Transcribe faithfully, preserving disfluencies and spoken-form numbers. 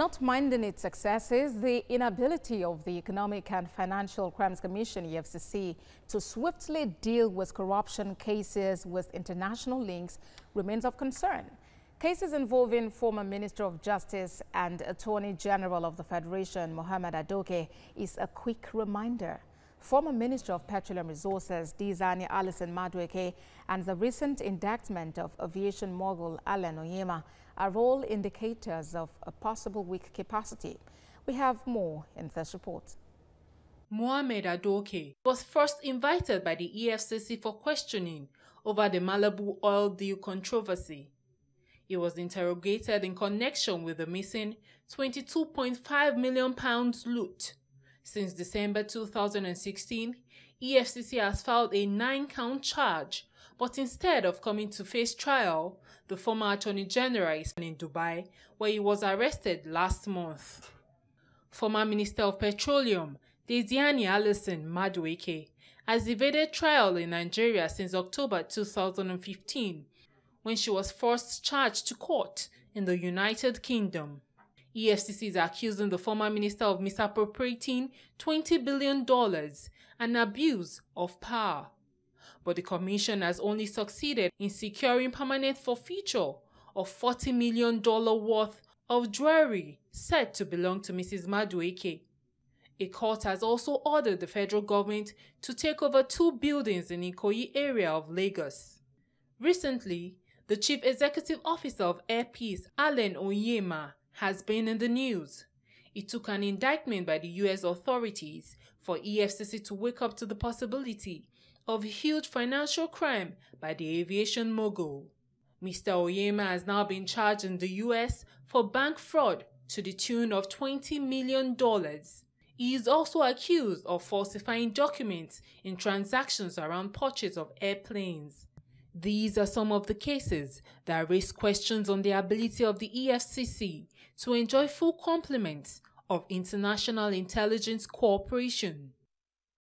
Not minding its successes, the inability of the Economic and Financial Crimes Commission, E F C C, to swiftly deal with corruption cases with international links remains of concern. Cases involving former Minister of Justice and Attorney General of the Federation, Mohammed Adoke, is a quick reminder. Former Minister of Petroleum Resources, Diezani Alison Madueke, and the recent indictment of aviation mogul Allen Onyema are all indicators of a possible weak capacity. We have more in this report. Mohammed Adoke was first invited by the E F C C for questioning over the Malabu oil deal controversy. He was interrogated in connection with the missing twenty-two point five million pounds loot. Since December two thousand sixteen, E F C C has filed a nine-count charge, but instead of coming to face trial, the former Attorney General is in Dubai, where he was arrested last month. Former Minister of Petroleum, Diezani Alison Madueke, has evaded trial in Nigeria since October two thousand fifteen, when she was first charged to court in the United Kingdom. E F C C is accusing the former minister of misappropriating twenty billion dollars and abuse of power. But the commission has only succeeded in securing permanent forfeiture of forty million dollars worth of jewelry said to belong to Missus Madueke. A court has also ordered the federal government to take over two buildings in Ikoyi area of Lagos. Recently, the chief executive officer of Air Peace, Allen Onyema, has been in the news. It took an indictment by the U S authorities for E F C C to wake up to the possibility of huge financial crime by the aviation mogul. Mister Onyema has now been charged in the U S for bank fraud to the tune of twenty million dollars. He is also accused of falsifying documents in transactions around purchase of airplanes. These are some of the cases that raise questions on the ability of the E F C C to enjoy full complements of international intelligence cooperation.